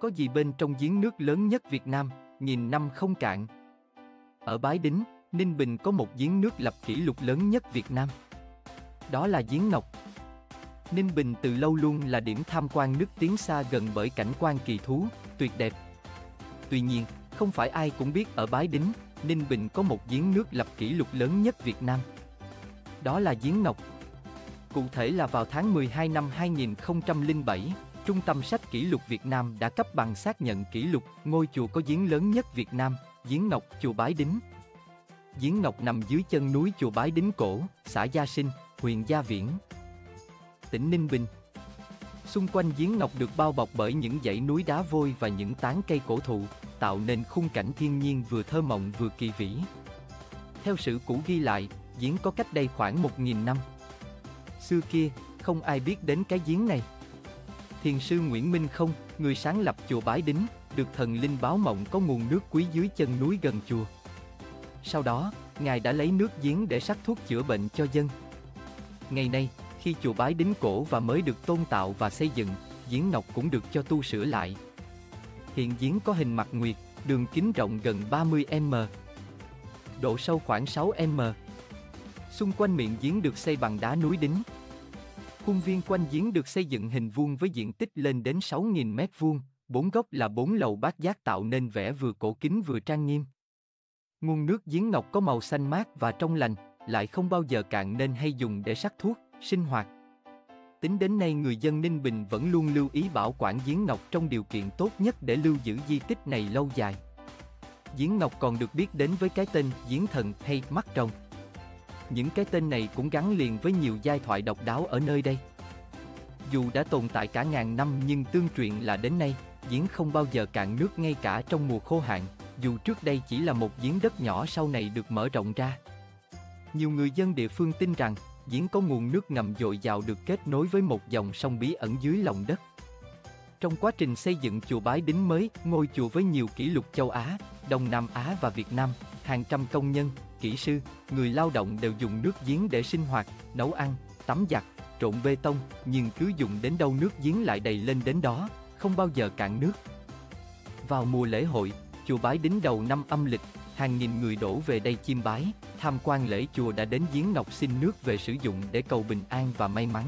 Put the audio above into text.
Có gì bên trong giếng nước lớn nhất Việt Nam, nghìn năm không cạn? Ở Bái Đính, Ninh Bình có một giếng nước lập kỷ lục lớn nhất Việt Nam. Đó là giếng Ngọc. Ninh Bình từ lâu luôn là điểm tham quan nước tiếng xa gần bởi cảnh quan kỳ thú, tuyệt đẹp. Tuy nhiên, không phải ai cũng biết ở Bái Đính, Ninh Bình có một giếng nước lập kỷ lục lớn nhất Việt Nam. Đó là giếng Ngọc. Cụ thể là vào tháng 12 năm 2007, Trung tâm sách kỷ lục Việt Nam đã cấp bằng xác nhận kỷ lục ngôi chùa có giếng lớn nhất Việt Nam, giếng Ngọc, chùa Bái Đính. Giếng Ngọc nằm dưới chân núi chùa Bái Đính cổ, xã Gia Sinh, huyện Gia Viễn, tỉnh Ninh Bình. Xung quanh giếng Ngọc được bao bọc bởi những dãy núi đá vôi và những tán cây cổ thụ, tạo nên khung cảnh thiên nhiên vừa thơ mộng vừa kỳ vĩ. Theo sử cũ ghi lại, giếng có cách đây khoảng 1.000 năm. Xưa kia, không ai biết đến cái giếng này. Thiền sư Nguyễn Minh Không, người sáng lập chùa Bái Đính, được thần linh báo mộng có nguồn nước quý dưới chân núi gần chùa. Sau đó, ngài đã lấy nước giếng để sắc thuốc chữa bệnh cho dân. Ngày nay, khi chùa Bái Đính cổ và mới được tôn tạo và xây dựng, giếng Ngọc cũng được cho tu sửa lại. Hiện giếng có hình mặt nguyệt, đường kính rộng gần 30 m, độ sâu khoảng 6 m. Xung quanh miệng giếng được xây bằng đá núi đính. Khuôn viên quanh giếng được xây dựng hình vuông với diện tích lên đến 6.000 m², 4 góc là 4 lầu bát giác tạo nên vẻ vừa cổ kính vừa trang nghiêm. Nguồn nước giếng Ngọc có màu xanh mát và trong lành, lại không bao giờ cạn nên hay dùng để sắc thuốc, sinh hoạt. Tính đến nay, người dân Ninh Bình vẫn luôn lưu ý bảo quản giếng Ngọc trong điều kiện tốt nhất để lưu giữ di tích này lâu dài. Giếng Ngọc còn được biết đến với cái tên giếng thần hay mắt rồng. Những cái tên này cũng gắn liền với nhiều giai thoại độc đáo ở nơi đây. Dù đã tồn tại cả ngàn năm nhưng tương truyền là đến nay, giếng không bao giờ cạn nước ngay cả trong mùa khô hạn, dù trước đây chỉ là một giếng đất nhỏ sau này được mở rộng ra. Nhiều người dân địa phương tin rằng, giếng có nguồn nước ngầm dồi dào được kết nối với một dòng sông bí ẩn dưới lòng đất. Trong quá trình xây dựng chùa Bái Đính mới, ngôi chùa với nhiều kỷ lục châu Á, Đông Nam Á và Việt Nam, hàng trăm công nhân, kỹ sư, người lao động đều dùng nước giếng để sinh hoạt, nấu ăn, tắm giặt, trộn bê tông, nhưng cứ dùng đến đâu nước giếng lại đầy lên đến đó, không bao giờ cạn nước. Vào mùa lễ hội, chùa Bái Đính đầu năm âm lịch, hàng nghìn người đổ về đây chiêm bái, tham quan lễ chùa đã đến giếng Ngọc xin nước về sử dụng để cầu bình an và may mắn.